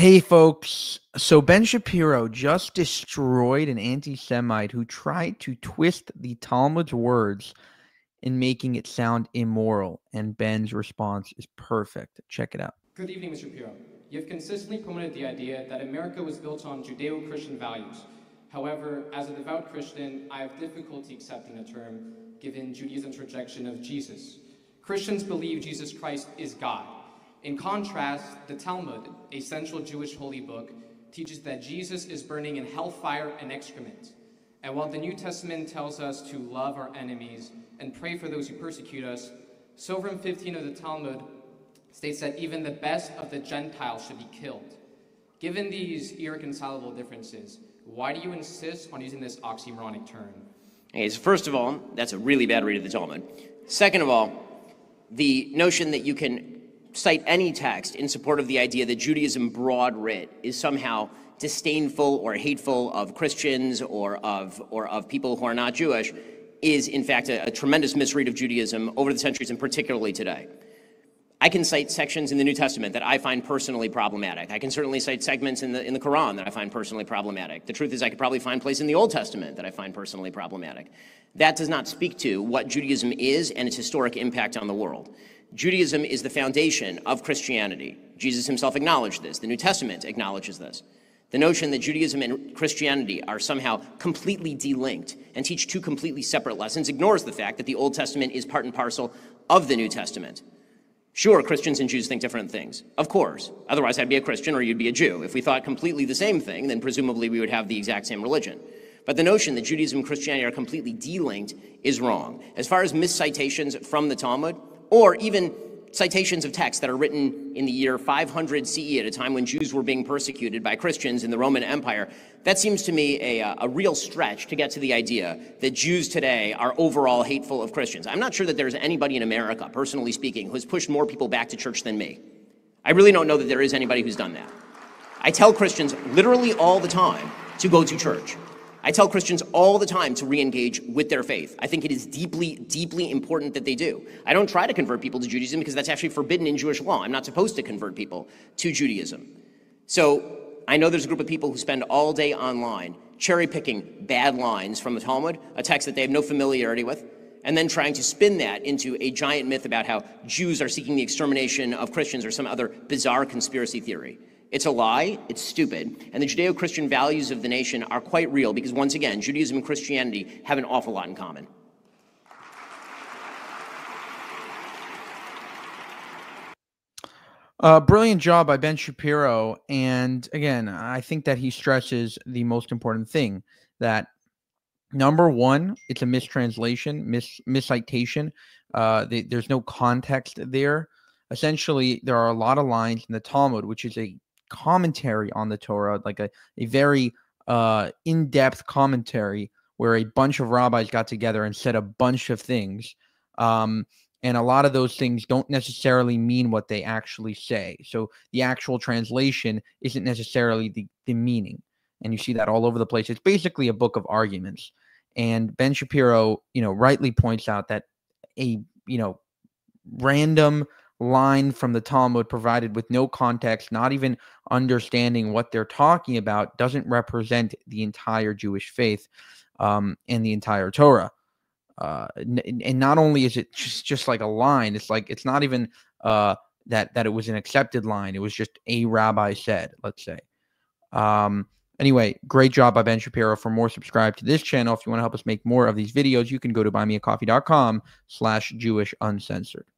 Hey, folks. So Ben Shapiro just destroyed an anti-Semite who tried to twist the Talmud's words in making it sound immoral. And Ben's response is perfect. Check it out. Good evening, Mr. Shapiro. You have consistently promoted the idea that America was built on Judeo-Christian values. However, as a devout Christian, I have difficulty accepting the term given Judaism's rejection of Jesus. Christians believe Jesus Christ is God. In contrast, the Talmud, a central Jewish holy book, teaches that Jesus is burning in hellfire and excrement. And while the New Testament tells us to love our enemies and pray for those who persecute us, Sifra 15 of the Talmud states that even the best of the Gentiles should be killed. Given these irreconcilable differences, why do you insist on using this oxymoronic term? Okay, so first of all, that's a really bad read of the Talmud. Second of all, the notion that you can cite any text in support of the idea that Judaism broad writ is somehow disdainful or hateful of Christians or of people who are not Jewish is in fact a tremendous misread of Judaism over the centuries and particularly today. I can cite sections in the New Testament that I find personally problematic. I can certainly cite segments in the Quran that I find personally problematic. The truth is I could probably find place in the Old Testament that I find personally problematic. That does not speak to what Judaism is and its historic impact on the world. Judaism is the foundation of Christianity. Jesus himself acknowledged this. The New Testament acknowledges this. The notion that Judaism and Christianity are somehow completely delinked and teach two completely separate lessons ignores the fact that the Old Testament is part and parcel of the New Testament. Sure, Christians and Jews think different things, of course. Otherwise, I'd be a Christian or you'd be a Jew. If we thought completely the same thing, then presumably we would have the exact same religion. But the notion that Judaism and Christianity are completely delinked is wrong. As far as miscitations from the Talmud, or even citations of texts that are written in the year 500 CE at a time when Jews were being persecuted by Christians in the Roman Empire, that seems to me a real stretch to get to the idea that Jews today are overall hateful of Christians. I'm not sure that there's anybody in America, personally speaking, who has pushed more people back to church than me. I really don't know that there is anybody who's done that. I tell Christians literally all the time to go to church. I tell Christians all the time to re-engage with their faith. I think it is deeply, deeply important that they do. I don't try to convert people to Judaism because that's actually forbidden in Jewish law. I'm not supposed to convert people to Judaism. So I know there's a group of people who spend all day online cherry-picking bad lines from the Talmud, a text that they have no familiarity with, and then trying to spin that into a giant myth about how Jews are seeking the extermination of Christians or some other bizarre conspiracy theory. It's a lie, it's stupid, and the Judeo-Christian values of the nation are quite real because, once again, Judaism and Christianity have an awful lot in common. Brilliant job by Ben Shapiro, and again, I think that he stresses the most important thing, that number one, it's a mistranslation, miscitation. There's no context there. Essentially, there are a lot of lines in the Talmud, which is a commentary on the Torah, like a very in-depth commentary where a bunch of rabbis got together and said a bunch of things. And a lot of those things don't necessarily mean what they actually say. So the actual translation isn't necessarily the meaning. And you see that all over the place. It's basically a book of arguments. And Ben Shapiro, rightly points out that a random line from the Talmud provided with no context, not even understanding what they're talking about, doesn't represent the entire Jewish faith and the entire Torah. And not only is it just like a line, it's like it's not even that it was an accepted line. It was just a rabbi said, let's say. Anyway, great job by Ben Shapiro. For more, subscribe to this channel. If you want to help us make more of these videos, you can go to buymeacoffee.com/JewishUncensored.